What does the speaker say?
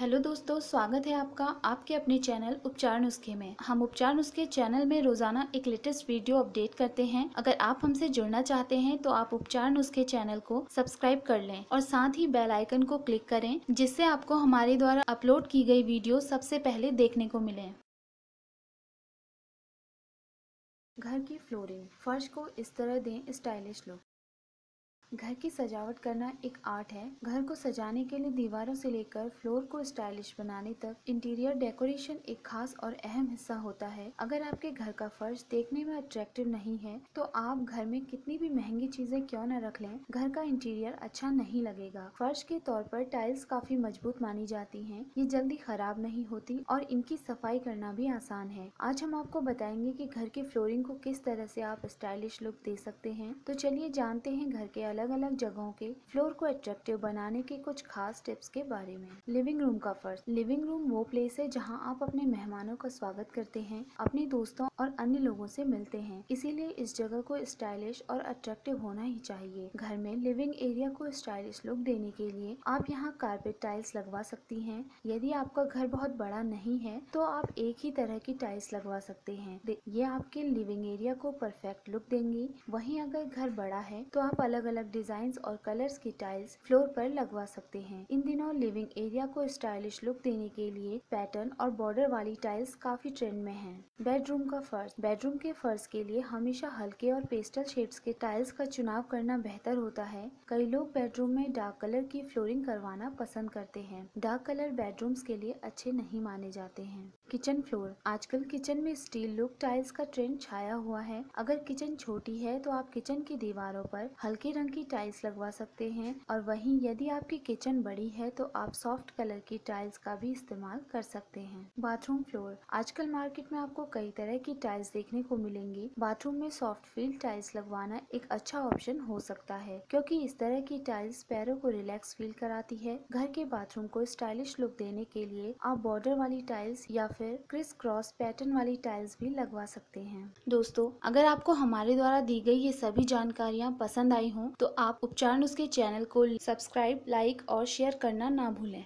Hello दोस्तों, स्वागत है आपका आपके अपने चैनल उपचार नुस्खे में। हम उपचार नुस्खे चैनल में रोजाना एक लेटेस्ट वीडियो अपडेट करते हैं। अगर आप हमसे जुड़ना चाहते हैं तो आप उपचार नुस्खे चैनल को सब्सक्राइब कर लें और साथ ही बेल आइकन को क्लिक करें, जिससे आपको हमारे द्वारा अपलोड की गई वीडियो सबसे पहले देखने को मिले। घर की फ्लोरिंग, फर्श को इस तरह दें स्टाइलिश लुक। घर की सजावट करना एक आर्ट है। घर को सजाने के लिए दीवारों से लेकर फ्लोर को स्टाइलिश बनाने तक इंटीरियर डेकोरेशन एक खास और अहम हिस्सा होता है। अगर आपके घर का फर्श देखने में अट्रैक्टिव नहीं है तो आप घर में कितनी भी महंगी चीजें क्यों न रख लें, घर का इंटीरियर अच्छा नहीं लगेगा। फर्श के तौर पर टाइल्स काफी मजबूत मानी जाती है, ये जल्दी खराब नहीं होती और इनकी सफाई करना भी आसान है। आज हम आपको बताएंगे कि घर की फ्लोरिंग को किस तरह से आप स्टाइलिश लुक दे सकते हैं। तो चलिए जानते हैं घर के अलग-अलग जगहों के फ्लोर को अट्रैक्टिव बनाने के कुछ खास टिप्स के बारे में। लिविंग रूम का फर्श। लिविंग रूम वो प्लेस है जहां आप अपने मेहमानों का स्वागत करते हैं, अपने दोस्तों और अन्य लोगों से मिलते हैं, इसीलिए इस जगह को स्टाइलिश और अट्रैक्टिव होना ही चाहिए। घर में लिविंग एरिया को स्टाइलिश लुक देने के लिए आप यहाँ कार्पेट टाइल्स लगवा सकती है। यदि आपका घर बहुत बड़ा नहीं है तो आप एक ही तरह की टाइल्स लगवा सकते हैं, ये आपके लिविंग एरिया को परफेक्ट लुक देंगी। वहीं अगर घर बड़ा है तो आप अलग अलग डिजाइन्स और कलर्स की टाइल्स फ्लोर पर लगवा सकते हैं। इन दिनों लिविंग एरिया को स्टाइलिश लुक देने के लिए पैटर्न और बॉर्डर वाली टाइल्स काफी ट्रेंड में हैं। बेडरूम का फर्श। बेडरूम के फर्श के लिए हमेशा हल्के और पेस्टल शेड्स के टाइल्स का चुनाव करना बेहतर होता है। कई लोग बेडरूम में डार्क कलर की फ्लोरिंग करवाना पसंद करते हैं। डार्क कलर बेडरूम्स के लिए अच्छे नहीं माने जाते हैं। Kitchen floor. आजकल किचन में स्टील लुक टाइल्स का ट्रेंड छाया हुआ है। अगर किचन छोटी है तो आप किचन की दीवारों पर हल्के रंग की टाइल्स लगवा सकते हैं, और वहीं यदि आपकी किचन बड़ी है तो आप सॉफ्ट कलर की टाइल्स का भी इस्तेमाल कर सकते हैं। Bathroom floor. आजकल मार्केट में आपको कई तरह की टाइल्स देखने को मिलेंगी। बाथरूम में सॉफ्ट फील्ड टाइल्स लगवाना एक अच्छा ऑप्शन हो सकता है, क्योंकि इस तरह की टाइल्स पैरों को रिलैक्स फील कराती है। घर के बाथरूम को स्टाइलिश लुक देने के लिए आप बॉर्डर वाली टाइल्स या फिर क्रिस क्रॉस पैटर्न वाली टाइल्स भी लगवा सकते हैं। दोस्तों, अगर आपको हमारे द्वारा दी गई ये सभी जानकारियाँ पसंद आई हों तो आप उपचार नुस्खे चैनल को सब्सक्राइब, लाइक और शेयर करना ना भूलें।